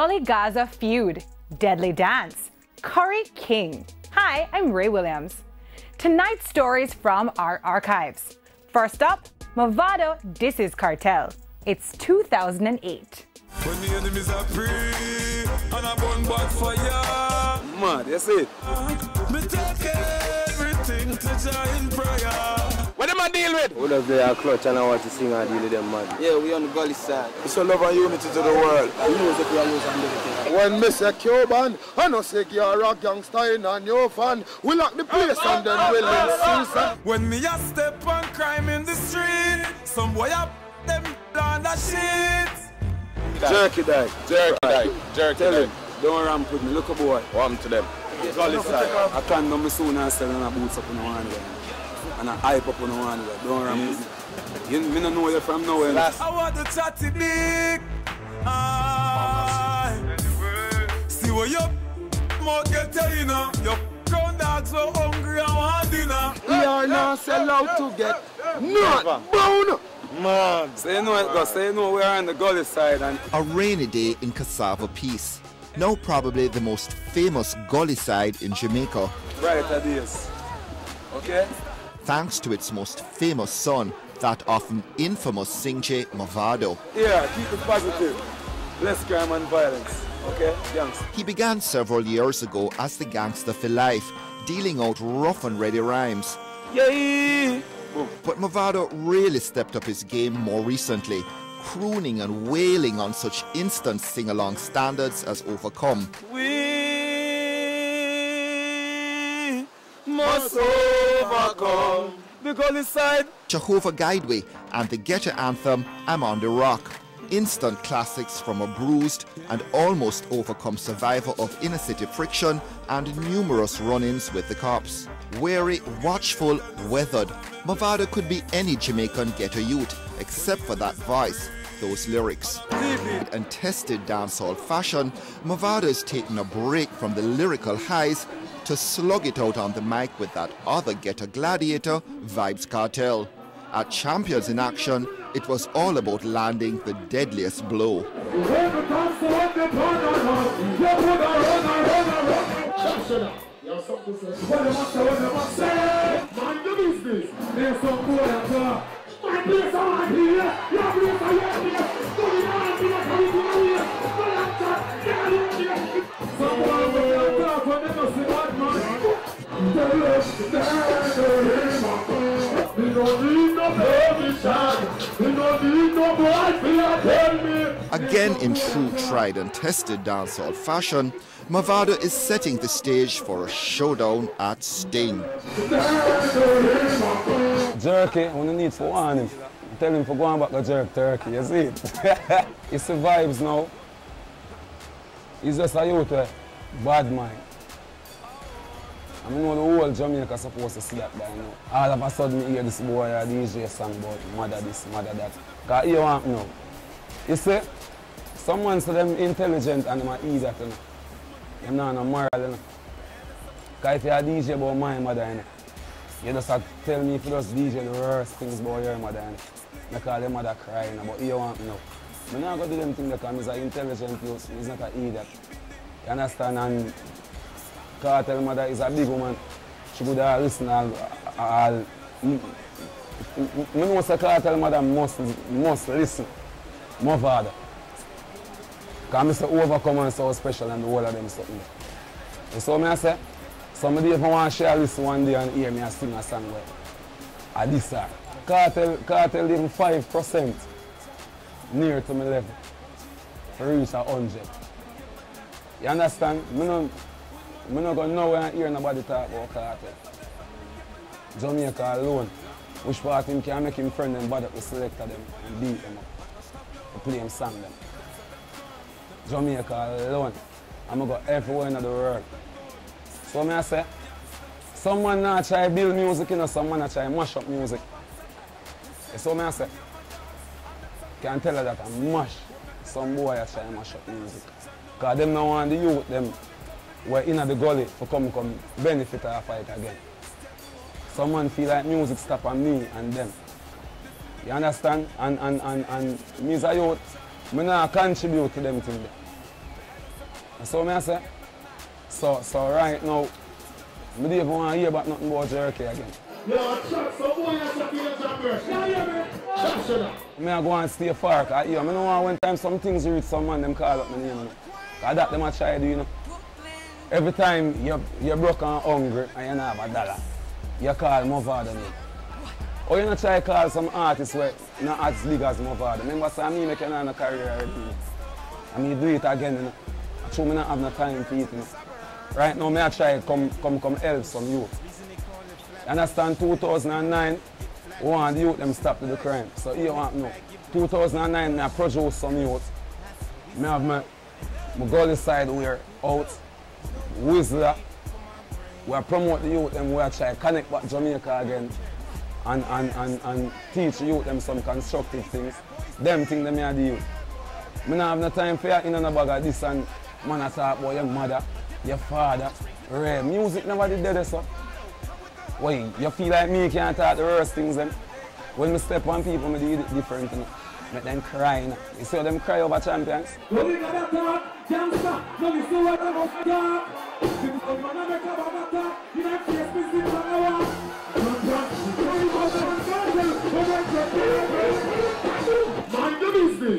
Gully Gaza Feud, Deadly Dance, Curry King. Hi, I'm Ray Williams. Tonight's stories from our archives. First up, Movado disses Kartel. It's 2008. When the enemies are free and I burn bonfire. Man, that's it. Me take everything to Jah in prayer. What am I dealing with? All of them are clutch and I want to sing and deal with them, man. Yeah, we on the gully side. It's a love and unity to the world. You know that we are losing everything. When me say Cuban, I know say you're a gangster and you're a fan. We lock the place and then we lose Susan. When me a step on crime in the street, some boy up them down the sheets. Jerky die, jerky die, jerky. Tell them, don't ramp with me, look a boy. Warm to them. Yes, gully side. I can't know me soon and selling a boots up in the hand. And I hype up on the one way. Don't run me. You don't know you from nowhere. I want the chatty dick. See what you market tell you now. Your crown dogs so hungry and want dinner. We are not sell out to get not bone. Man. Say no, it goes. Say no, we are on the gully side. And a rainy day in Cassava Peace. Now probably the most famous gully side in Jamaica. Right, that is. Okay? Thanks to its most famous son, that often infamous Singche Movado. Yeah, keep it positive. Less crime and violence. Okay, gangster. He began several years ago as the gangster for life, dealing out rough and ready rhymes. Yay! Boom. But Movado really stepped up his game more recently, crooning and wailing on such instant sing-along standards as Overcome. We must overcome the gully side. Jehovah Guideway and the Ghetto anthem I'm on the Rock. Instant classics from a bruised and almost overcome survivor of inner-city friction and numerous run-ins with the cops. Wary, watchful, weathered, Movado could be any Jamaican ghetto youth, except for that voice, those lyrics. And tested dancehall fashion, Movado's taken a break from the lyrical highs to slug it out on the mic with that other ghetto gladiator, Vybz Kartel. At Champions in Action, it was all about landing the deadliest blow. Again, in true tried and tested dancehall fashion, Movado is setting the stage for a showdown at Sting. Jerky, we don't need to warn him. Tell him for going back to jerk turkey, you see it? He survives now. He's just a youth with bad mind. I know the whole Jamaica supposed to see that by now. All of a sudden, you hear this boy, a DJ song about mother this, mother that. Because you want now. You see, someone said them intelligent and them easy to know. Them not no moral, you know. Because if you're a DJ about my mother, you know, you just have to tell me if you just DJ the worst things about your mother, you know. Because their mother crying, you know, but you want now. I'm not going to do them things because he's an intelligent person, he's not an idiot. You understand? And Kartel mother is a big woman. She could have listened all. I know that Kartel mother must listen. Movado. Because I Overcome and so special and the whole of them something. You saw me I say? Somebody if I want to share this one day and hear me I sing a song well. I this are. Kartel them 5% near to my level. Reach 100. You understand? I'm not going nowhere and hear nobody talk about Kartel. Jamaica alone, which part him can make him friend and bad up with selector them and beat them up. To play him song them. Jamaica alone, I'm going to go everywhere in the world. So I say, someone not try build music, you know, someone not try mash up music. So I say, can't tell her that I mash. Some boy I try mash up music. Because them now want the youth, them. We're in the gully for come benefit of a fight again. Someone feel like music stop on me and them. You understand? And me as a youth, I contribute to them thing. So me I say, so right now, I don't even want to hear about nothing about jerky again. No, Chuck, so who are you sucking your jerky? Now you hear me? Chuck, shut up. I go and stay far, because I don't want when time some things reach some man, them call up my name. Because that them a try to do, you know. Every time you're broke and hungry and you don't have a dollar, you call Movado name. Or you not try to call some artists where not as big as Movado. Remember, so I mean, I can't have a career already. I mean, do it again, you know. I sure I don't have no time for it, you know. Right now, I try to come help some youth. Understand, 2009, want the youth them stop to the crime. So you want no. 2009, I produce some youth. I have my gully side we're out, Whistler. We promote the youth and we try to connect back Jamaica again. And teach youth them some constructive things. Them things they may do. I don't have no time for you in a bag of this and man I talk about your mother, your father. Rare music never did that, so. Why? You feel like me can't talk the worst things then? When I step on people, I do it different. Make them cry. You see how them cry over champions?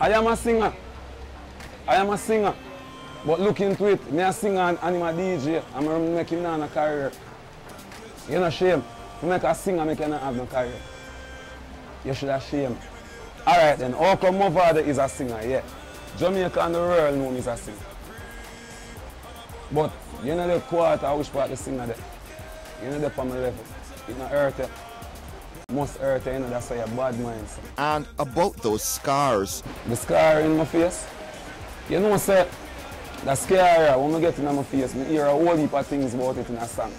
I am a singer. But look into it, me a singer and I'm a DJ. I'm going to make him not a career. You're not ashamed. If you make a singer, make you not have no career. You should ashamed. Alright then, how come Movado is a singer? Yeah. Jamaica and the world know me is a singer. But you know the quarter which part the singer there. You know the family level. It's not hurt it. Most hurt you know that's why your bad mind. So. And about those scars. The scar in my face. You know sir, the scar when I get in my face, I hear a whole heap of things about it in a song.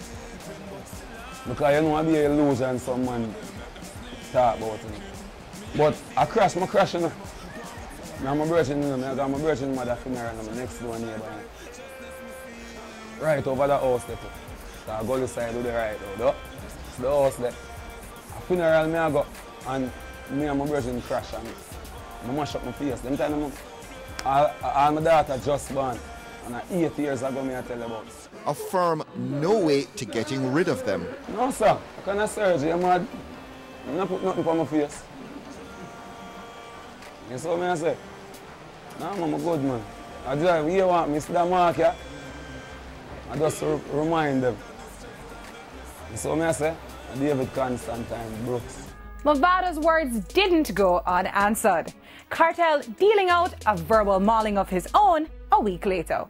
Because you know I be an illusion some man talk about it. But I crash you know. I'm a virgin, you know, I got my virgin mother funeral and my next door neighbor. Right over the house there too. So I go to the side of the right though. The house there. A funeral me I go and me and my virgin crash and I mash up my face. Them time all my daughter just born. And 8 years ago me I tell about. A firm no way to getting rid of them. No sir, I can't surgery, I'm mad. I don't put nothing on my face. You saw me I say? No I'm a good man. I drive, you want me, see that mark here? I just remind them. You saw me I say? I deal with Constantine Brooks. Movado's words didn't go unanswered. Kartel dealing out a verbal mauling of his own a week later.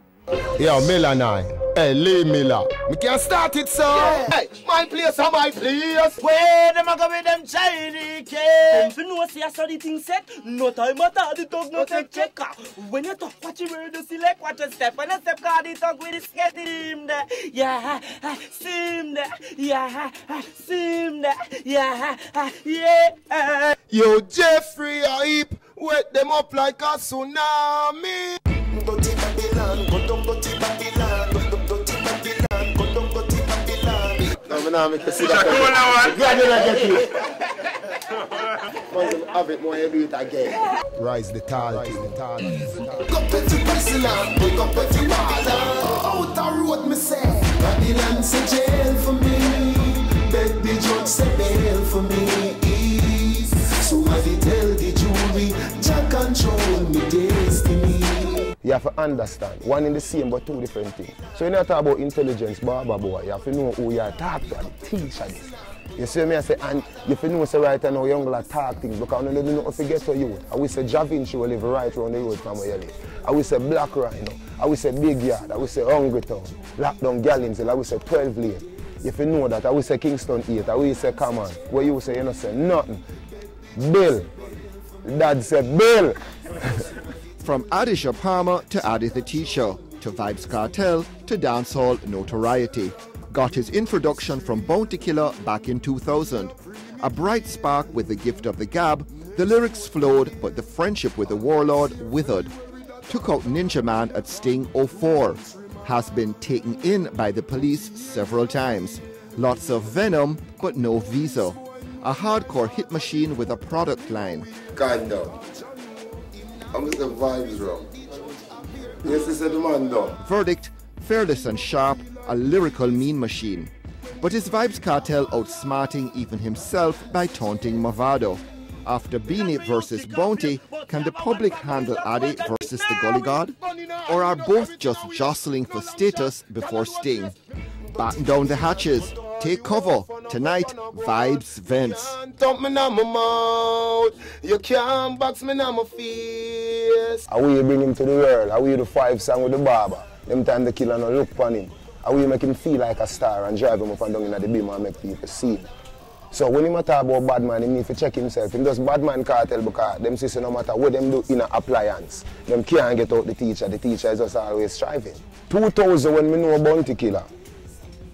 Yo, Miller 9. Hey, Lee Miller. We can start it, sir. Yeah. Hey, my place or my place. Where them a go with them Chinese kids? Them know see a study thing set. No time at all, the dog no take checker. When you talk, watch you ready to select, watch your step. When you step, card the talk with the skate him there. Yeah, see him there. Yeah, see him there. Yeah, yeah. Yo, Jeffrey, a heap. Wet them up like a tsunami. Dirty Babylon, go down dirty Babylon, go down dirty Babylon, go down dirty Babylon. No, me nah make you see that. It's a cool one. Must have it more every week again. Rise the tall, rise the tall. Go dirty Babylon, go down dirty Babylon. Out a road, me say. Babylon's a jail for me. Beg the judge say bail for me. Somebody tell the jury, Jah control me destiny. You have to understand. One in the same, but two different things. So you know talk about intelligence, barber boy. You have to know who you are talking to, the teacher this. You see me, I say, and you have to know say right now young lad talk things because you don't know how to get to youth. I will say Ja Vinci will live right around the road from where you live. I will say Black Rhino. I will say Big Yard. I will say Hungry Town. Lockdown Gallons. I will say 12 Lane. You have to know that. I will say Kingston 8. I will say Come On. Where you say you don't say nothing. Bill. Dad said Bill. From Adidja Palmer to Adi the Teacher, to Vybz Kartel to dancehall notoriety. Got his introduction from Bounty Killer back in 2000. A bright spark with the gift of the gab, the lyrics flowed but the friendship with the warlord withered. Took out Ninja Man at Sting 04. Has been taken in by the police several times. Lots of venom but no visa. A hardcore hit machine with a product line. God no. I'm just the vibes wrong. Yes, he said the man though. Verdict, fearless and sharp, a lyrical mean machine. But is Vybz Kartel outsmarting even himself by taunting Movado? After Beanie versus Bounty, can the public handle Addy versus the Gully God? Or are both just jostling for status before Sting? Batten down the hatches, take cover. Tonight, Vybz vents. You can't box me on my face. How will you bring him to the world? How will you do 5 songs with the barber? Them time the killer no look on him. How will you make him feel like a star and drive him up and down in the beam and make people see him? So when he talk about bad man, he need to check himself. He does bad man cartel because them sisters, no matter what them do in an appliance, them can't get out the teacher is just always striving. 2000 when me know Bounty Killer,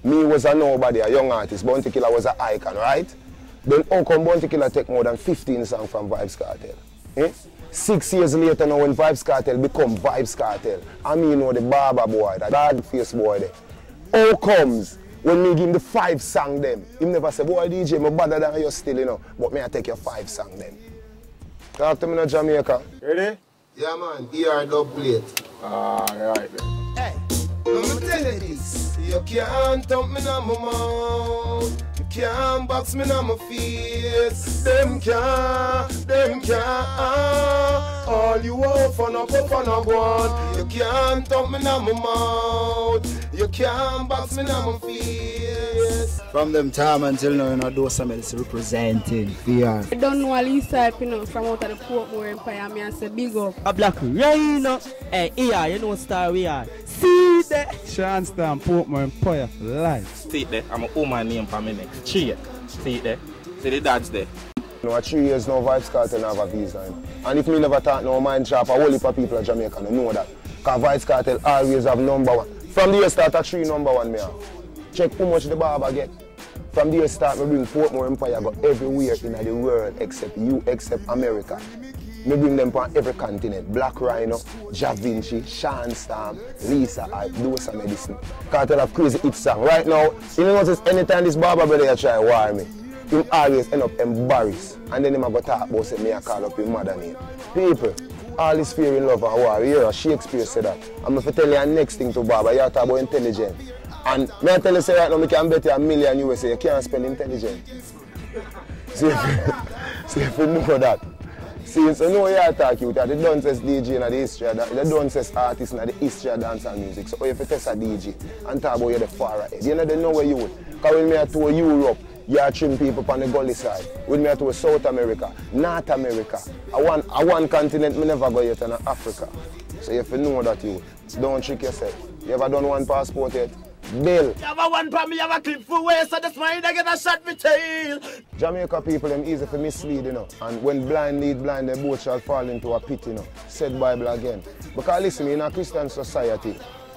me was a nobody, a young artist, Bounty Killer was an icon, right? Then how come Bounty Killer take more than 15 songs from Vybz Kartel? Eh? 6 years later now when Vybz Kartel become Vybz Kartel, I mean know the barber boy, the dog face boy there. How comes? When me give him the 5 songs them, he never say, boy DJ, me better than you still, you know. But me I take your 5 songs them. Talk to me now, Jamaica. Ready? Yeah man, ER double plate. Alright then. Hey, let me tell you this. You can't dump me on my mouth. You can't box me on my face. Them can't. All you off and up on a board. You can't dump me on my mouth. You can't box me on my face. From them time until now, you know, those some else representing VR. I don't know Lisa, you know, from out of the Portmore Empire, me and say big up. A Black Rhino, hey, here, you know star we are. See that? Sean Stam, Portmore Empire for life. See there, I'm a woman name for me. Cheer. See there, see the dads there. You know, 3 years now, Vybz Kartel have a visa. And if me never talk no mind trap, a whole heap of people in Jamaica don't know that. Because Vybz Kartel always have #1. From the start at 3 #1 me have. Check how much the barber get. From the start me bring Portmore Empire go everywhere in the world except you, except America. Me bring them from every continent. Black Rhino, Ja Vinci, Sean Stam, Lisa, I do some medicine. Kartel have crazy hit song. Right now, you notice anytime this barber brother try war me, he always end up embarrassed. And then him go talk about say me I call up his mother name. People. All is fear in love and war. You hear Shakespeare said that. I'm going to tell you the next thing to Baba. You talk about intelligent. And I tell you say right now, I can bet you $1 million. You can't spend intelligent. See if you know that. See, so no you talk you that the dancers DJ in the history of the dancers artist in the history of dance and music. So if you test a DJ and talk about you the far ahead, you know they know where you would. Because when I tour Europe, you are trim people on the gully side. With me to South America, North America. I one continent I never go yet in Africa. So if you know that you don't trick yourself. You ever done one passport yet? Bill. You have a one palm, you have a clip for waste, so that's why I get a shot with tail. Jamaica people them easy for mislead, you know. And when blind lead blind, they both shall fall into a pit, you know. Said Bible again. Because listen, in a Christian society,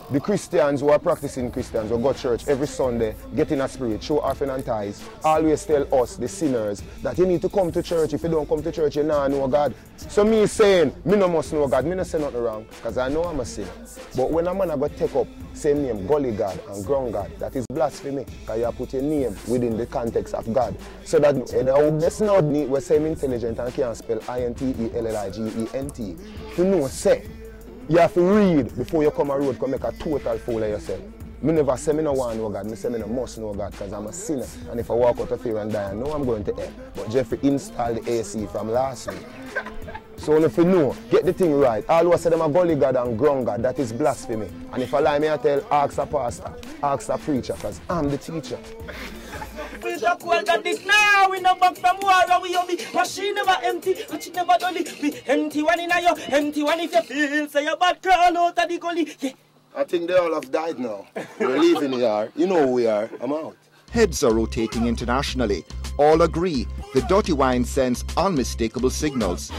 the Christians who are practicing Christians who go to church every Sunday, get in a spirit, show offering and tithes, always tell us, the sinners, that you need to come to church. If you don't come to church, you don't know God. So me saying, me no must know God, me no say nothing wrong, because I know I'm a sinner. But when a man I go take up same name, Gully God and Ground God, that is blasphemy, because you have put your name within the context of God. So that that's not need we same intelligent and can't spell INTELLIGENT. You know, say. You have to read before you come a road and make a total fool of yourself. I never say I don't want to know God, I say I must know God because I'm a sinner. And if I walk out of here and die, I know I'm going to hell. But Jeffrey installed the AC from last week. So if you know, get the thing right. All who say them a Gully God and Ground God, that is blasphemy. And if I lie, I tell, ask a pastor, ask a preacher, because I'm the teacher. We don't welcome this now, we no back from war, we only, but she never empty, but she never dolly. We empty one in a empty one if you feel, say your bad girl out of the gully. Yeah. I think they all have died now. We're leaving here, you know who we are, I'm out. Heads are rotating internationally. All agree, the dirty wine sends unmistakable signals.